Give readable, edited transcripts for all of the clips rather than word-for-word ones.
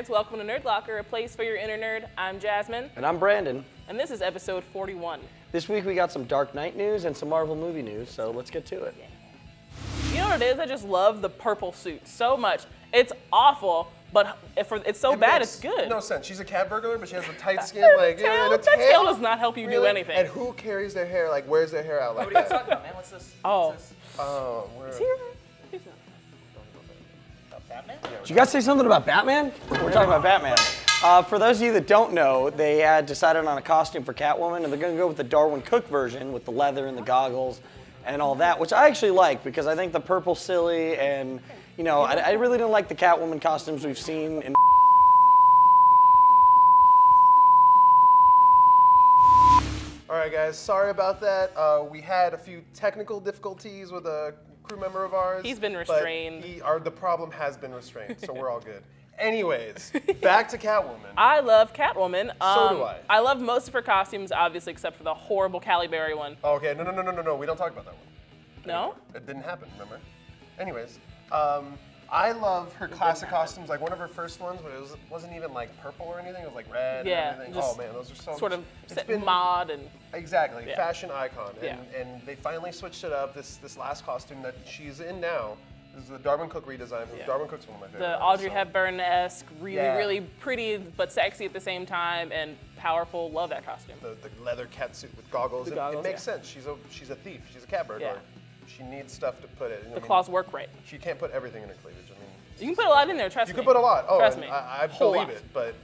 nerds, welcome to NerdLocker, a place for your inner nerd. I'm Jasmine. And I'm Brandon. And this is episode 41. This week we got some Dark Knight news and some Marvel movie news, so let's get to it. Yeah. You know what it is? I just love the purple suit so much. It's awful, but it's so bad it's good. No sense. She's a cat burglar, but she has a tight skin. Like, that tail does not help you do anything. And who carries their hair? Like, wears their hair out like that? What are you talking about, man? What's this? Oh. What's this? Oh, where? Is he right? He's not. Batman? Did you guys say something about Batman? We're talking about Batman. For those of you that don't know, they had decided on a costume for Catwoman, and they're going to go with the Darwyn Cooke version with the leather and the goggles and all that, which I actually like because I think the purple silly and, you know, I really didn't like the Catwoman costumes we've seen in. All right, guys, sorry about that. We had a few technical difficulties with a crew member of ours. He's been restrained. The problem has been restrained, so we're all good. Anyways, back to Catwoman. I love Catwoman. So do I. I love most of her costumes, obviously, except for the horrible Halle Berry one. Okay, no, we don't talk about that one. No? It didn't happen, remember? Anyways, I love her classic costumes, like one of her first ones, where it wasn't even like purple or anything, it was like red and everything. Oh man, those are so sort of mod and exactly, yeah. Fashion icon. And, yeah. And they finally switched it up. This last costume that she's in now, this is the Darwyn Cooke redesign. Yeah. Darwyn Cooke's one of my favorites. The Audrey Hepburn-esque, really, really pretty but sexy at the same time and powerful. Love that costume. The leather catsuit with goggles. It makes sense. She's a thief. She's a cat burglar. Yeah. She needs stuff to put it. The claws work right. She can't put everything in her cleavage. I mean, you can put a lot in there. Trust me. You can put a lot. Oh, trust me. I believe it. But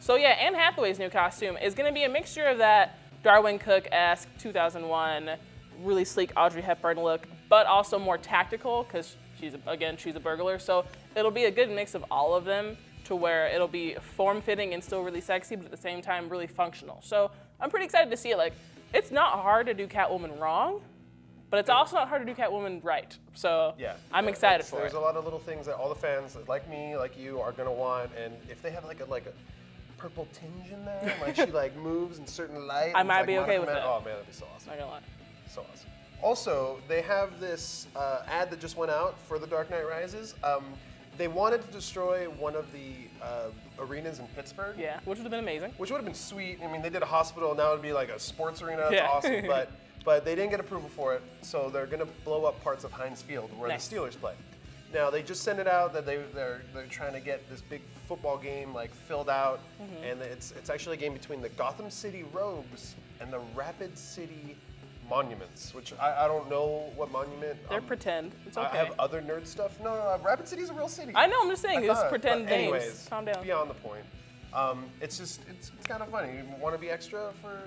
so yeah, Anne Hathaway's new costume is going to be a mixture of that Darwyn Cooke-esque 2001 really sleek Audrey Hepburn look, but also more tactical because she's a burglar. So it'll be a good mix of all of them to where it'll be form-fitting and still really sexy, but at the same time really functional. So I'm pretty excited to see it. Like, it's not hard to do Catwoman wrong. But it's also not hard to do Catwoman right, so yeah, I'm excited for it. There's a lot of little things that all the fans, like me, like you, are gonna want, and if they have like a purple tinge in there, like she like moves in certain light, I might be okay with that. Oh man, that'd be so awesome. Not gonna lie, so awesome. Also, they have this ad that just went out for The Dark Knight Rises. They wanted to destroy one of the arenas in Pittsburgh. Yeah, which would have been amazing. Which would have been sweet. I mean, they did a hospital, now it'd be like a sports arena. That's awesome, but. But they didn't get approval for it, so they're gonna blow up parts of Heinz Field where the Steelers play. Now they just sent it out that they're trying to get this big football game like filled out, and it's actually a game between the Gotham City Rogues and the Rapid City Monuments, which I don't know what monument. They're pretend. It's okay. I have other nerd stuff. No, Rapid City's a real city. I know. I'm just saying it's pretend names. Anyways, calm down. Beyond the point. It's just, it's kind of funny. You want to be extra for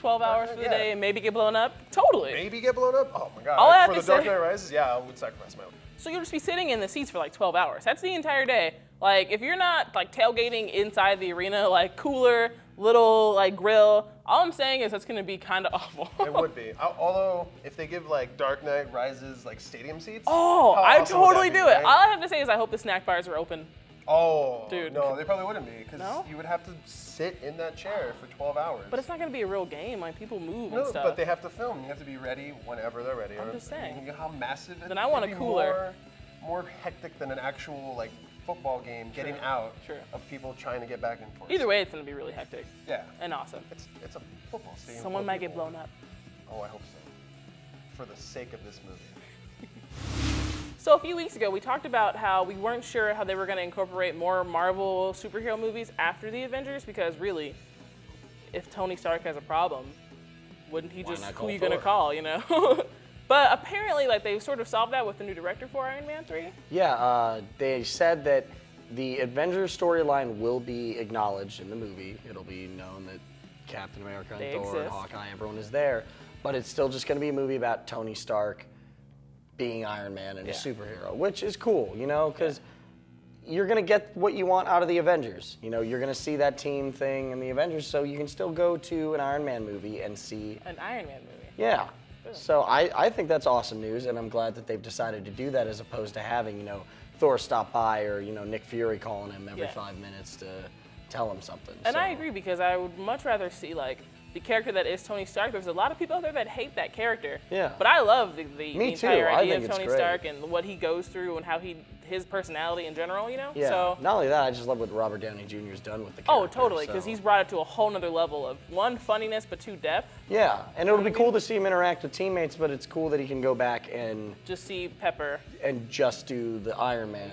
12 hours for the day and maybe get blown up? Totally. Maybe get blown up? Oh my God. All I have for to the Dark Knight Rises, I would sacrifice my own. So you'll just be sitting in the seats for like 12 hours. That's the entire day. Like, if you're not like tailgating inside the arena, like cooler, little like grill, all I'm saying is that's going to be kind of awful. It would be. Although, if they give like Dark Knight Rises like stadium seats. Oh, I would totally do it. All I have to say is I hope the snack bars are open. Oh, dude. No, they probably wouldn't be, because you would have to sit in that chair for 12 hours. But it's not going to be a real game. Like, people move and stuff. No, but they have to film. You have to be ready whenever they're ready. I'm just saying. You know how massive it is? Then I want a cooler. More hectic than an actual, like, football game getting out of people trying to get back and forth. Either way, it's going to be really hectic. Yeah. And awesome. It's a football stadium. Someone might get blown up. Oh, I hope so. For the sake of this movie. So a few weeks ago, we talked about how we weren't sure how they were going to incorporate more Marvel superhero movies after the Avengers, because really, if Tony Stark has a problem, wouldn't he just, who are you going to call, you know? But apparently, like, they've sort of solved that with the new director for Iron Man 3. Yeah, they said that the Avengers storyline will be acknowledged in the movie. It'll be known that Captain America and Thor and Hawkeye, everyone is there, but it's still just going to be a movie about Tony Stark being Iron Man and a superhero, which is cool, you know, because you're going to get what you want out of the Avengers. You know, you're going to see that team thing in the Avengers, so you can still go to an Iron Man movie and see... An Iron Man movie. Yeah. Really? So I think that's awesome news, and I'm glad that they've decided to do that as opposed to having, you know, Thor stop by or, you know, Nick Fury calling him every 5 minutes to tell him something. And I agree, because I would much rather see, like, the character that is Tony Stark. There's a lot of people out there that hate that character. Yeah. But I love the entire idea of Tony Stark and what he goes through and how his personality in general, you know? Yeah. So, not only that, I just love what Robert Downey Jr. has done with the character. Oh, totally, because he's brought it to a whole nother level of, one, funniness, but two, depth. Yeah, and it'll be cool to see him interact with teammates, but it's cool that he can go back and... just see Pepper. And just do the Iron Man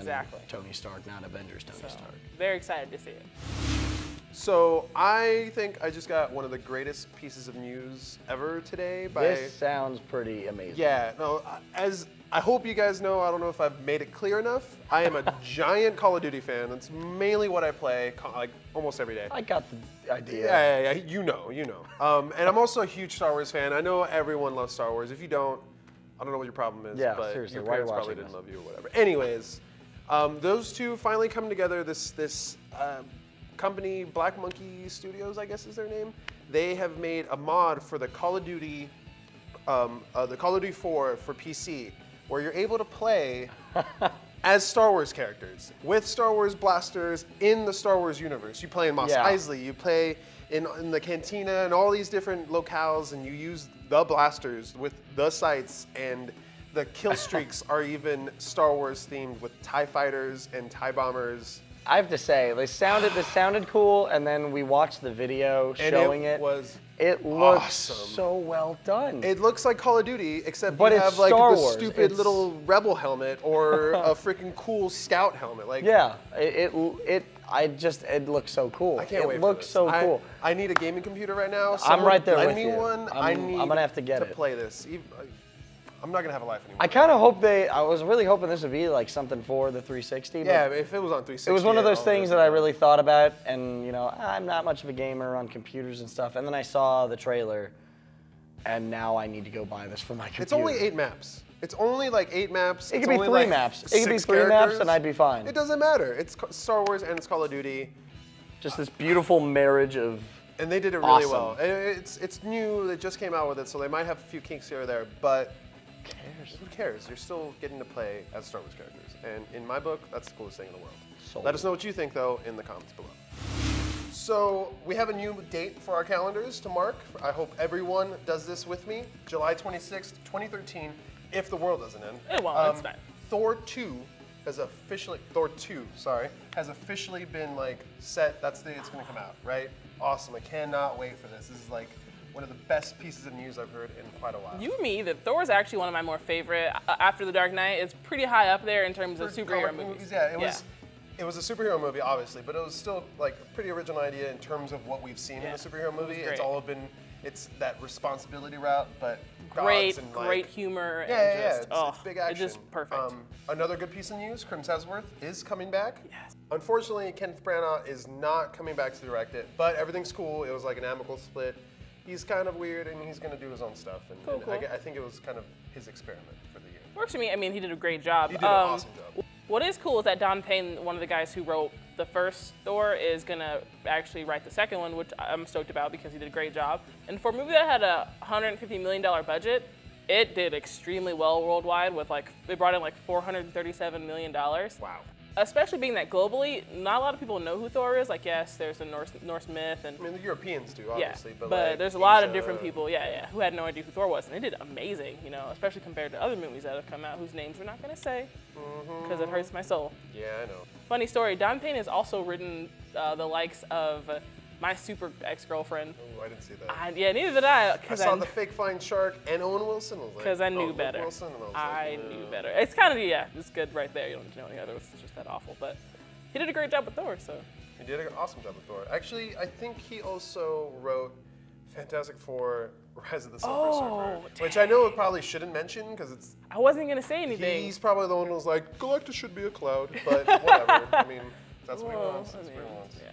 Tony Stark, not Avengers Tony Stark. Very excited to see it. So I think I just got one of the greatest pieces of news ever today. This sounds pretty amazing. Yeah, no, as I hope you guys know, I don't know if I've made it clear enough, I am a giant Call of Duty fan. That's mainly what I play, like almost every day. I got the idea. Yeah, you know, you know. And I'm also a huge Star Wars fan. I know everyone loves Star Wars. If you don't, I don't know what your problem is, but seriously, your parents probably didn't love you or whatever. Anyways, those two finally come together, this company, Black Monkey Studios, I guess is their name. They have made a mod for the Call of Duty, the Call of Duty 4 for PC, where you're able to play as Star Wars characters with Star Wars blasters in the Star Wars universe. You play in Mos Eisley, you play in the cantina and all these different locales, and you use the blasters with the sights, and the kill streaks are even Star Wars themed with TIE Fighters and TIE Bombers. I have to say, they sounded cool, and then we watched the video showing it. It looks so well done. It looks like Call of Duty, except you have like the stupid little rebel helmet or a freaking cool scout helmet. Like it looks so cool. I can't wait. It looks so cool. I need a gaming computer right now. I'm right there with you. I'm gonna have to get it to play this. I'm not gonna have a life anymore. I kind of hope I was really hoping this would be like something for the 360. But yeah, if it was on 360. It was one of those things that I really thought about, and you know, I'm not much of a gamer on computers and stuff. And then I saw the trailer, and now I need to go buy this for my computer. It's only 8 maps. It's only like 8 maps. It could be 3 maps. It could be 3 maps, and I'd be fine. It doesn't matter. It's Star Wars and it's Call of Duty. Just this beautiful marriage of. And they did it really well. It's new. They just came out with it, so they might have a few kinks here or there, but. Who cares? You're still getting to play as Star Wars characters. And in my book, that's the coolest thing in the world. Let us know what you think, though, in the comments below. So we have a new date for our calendars to mark. I hope everyone does this with me. July 26th, 2013, if the world doesn't end. It won't, it's fine. Thor 2 has officially been like set. That's the day it's gonna come out, right? Awesome, I cannot wait for this. This is like one of the best pieces of news I've heard in quite a while. You and me either. Thor's actually one of my more favorite. After the Dark Knight, it's pretty high up there in terms of superhero movies. It was a superhero movie, obviously, but it was still like a pretty original idea in terms of what we've seen in a superhero movie. It's all been, it's that responsibility route, but great, and, like, great humor. It's big action. It's just perfect. Another good piece of news: Chris Hemsworth is coming back. Yes. Unfortunately, Kenneth Branagh is not coming back to direct it, but everything's cool. It was like an amicable split. He's kind of weird, and he's going to do his own stuff. And, I think it was kind of his experiment for the year. Works for me. I mean, he did a great job. He did an awesome job. What is cool is that Don Payne, one of the guys who wrote the first Thor, is going to actually write the second one, which I'm stoked about because he did a great job. And for a movie that had a $150 million budget, it did extremely well worldwide. With like, they brought in like $437 million. Wow. Especially being that globally, not a lot of people know who Thor is. Like, yes, there's the Norse myth, and I mean the Europeans do, obviously, but like, there's a lot of different people, who had no idea who Thor was, and they did amazing, you know, especially compared to other movies that have come out whose names we're not gonna say because it hurts my soul. Yeah, I know. Funny story: Don Payne has also written the likes of My Super Ex-Girlfriend. Oh, I didn't see that. Yeah, neither did I. I saw the fake flying shark and Owen Wilson. Because I knew better. I knew better. It's kind of, it's good right there. You don't know any other. It's just that awful. But he did a great job with Thor, so. He did an awesome job with Thor. Actually, I think he also wrote Fantastic Four, Rise of the Silver Surfer, which I know I probably shouldn't mention because it's. I wasn't going to say anything. He's probably the one who was like, Galactus should be a cloud, but whatever. I mean, that's what he wants. That's what he wants. Yeah.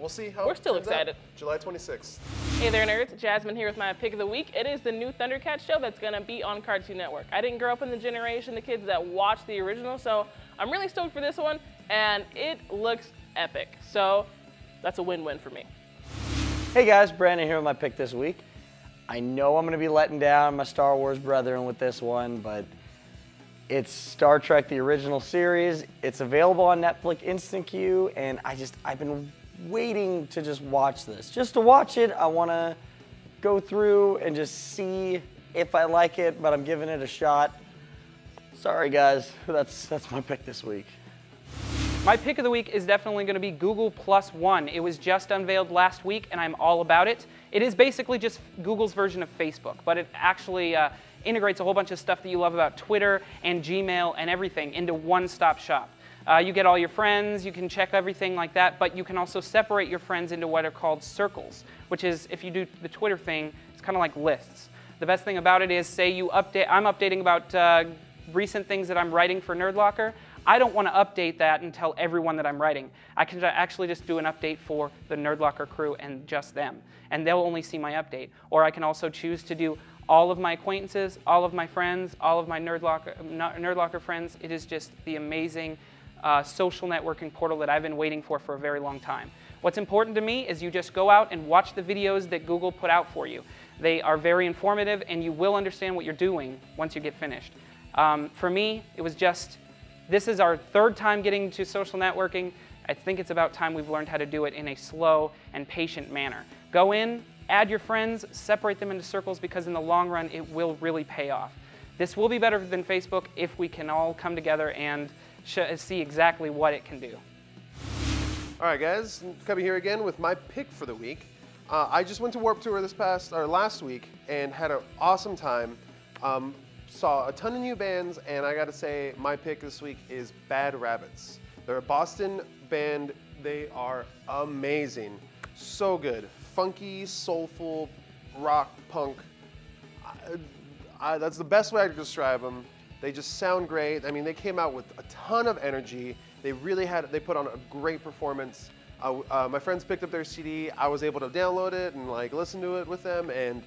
We'll see how. We're still excited. July 26th. Hey there, nerds. Jasmine here with my pick of the week. It is the new Thundercats show that's going to be on Cartoon Network. I didn't grow up in the generation, the kids that watched the original, so I'm really stoked for this one, and it looks epic. So that's a win-win for me. Hey guys, Brandon here with my pick this week. I know I'm going to be letting down my Star Wars brethren with this one, but it's Star Trek, the original series. It's available on Netflix Instant Queue, and I've been waiting to just watch this. Just to watch it, I want to go through and just see if I like it, but I'm giving it a shot. Sorry guys, that's my pick this week. My pick of the week is definitely going to be Google Plus One. It was just unveiled last week, and I'm all about it. It is basically just Google's version of Facebook, but it actually integrates a whole bunch of stuff that you love about Twitter and Gmail and everything into one-stop shop. You get all your friends, you can check everything like that, but you can also separate your friends into what are called circles, which is, if you do the Twitter thing, it's kind of like lists. The best thing about it is, say you update, I'm updating about recent things that I'm writing for NerdLocker. I don't want to update that and tell everyone that I'm writing. I can actually just do an update for the NerdLocker crew and just them, and they'll only see my update. Or I can also choose to do all of my acquaintances, all of my friends, all of my NerdLocker friends. It is just the amazing social networking portal that I've been waiting for a very long time. What's important to me is you just go out and watch the videos that Google put out for you. They are very informative, and you will understand what you're doing once you get finished. For me, it was just, this is our third time getting to social networking. I think it's about time we've learned how to do it in a slow and patient manner. Go in, add your friends, separate them into circles, because in the long run, it will really pay off. This will be better than Facebook if we can all come together and see exactly what it can do. All right, guys, coming here again with my pick for the week. I just went to Warped Tour last week and had an awesome time. Saw a ton of new bands, and I gotta say, my pick this week is Bad Rabbits. They're a Boston band. They are amazing, so good, funky, soulful, rock, punk. That's the best way I could describe them. They just sound great. I mean, they came out with a ton of energy. They really had, they put on a great performance. My friends picked up their CD. I was able to download it and like listen to it with them, and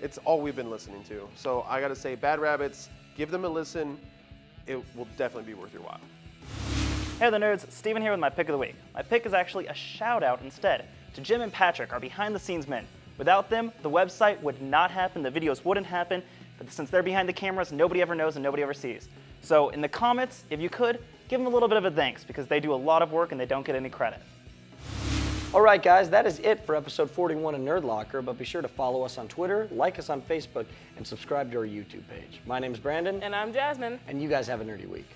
it's all we've been listening to. So I gotta say, Bad Rabbits, give them a listen. It will definitely be worth your while. Hey the nerds, Steven here with my pick of the week. My pick is actually a shout out instead to Jim and Patrick, our behind the scenes men. Without them, the website would not happen, the videos wouldn't happen, but since they're behind the cameras, nobody ever knows and nobody ever sees. So in the comments, if you could, give them a little bit of a thanks, because they do a lot of work and they don't get any credit. All right, guys, that is it for episode 41 of NerdLocker, but be sure to follow us on Twitter, like us on Facebook, and subscribe to our YouTube page. My name is Brandon. And I'm Jasmine. And you guys have a nerdy week.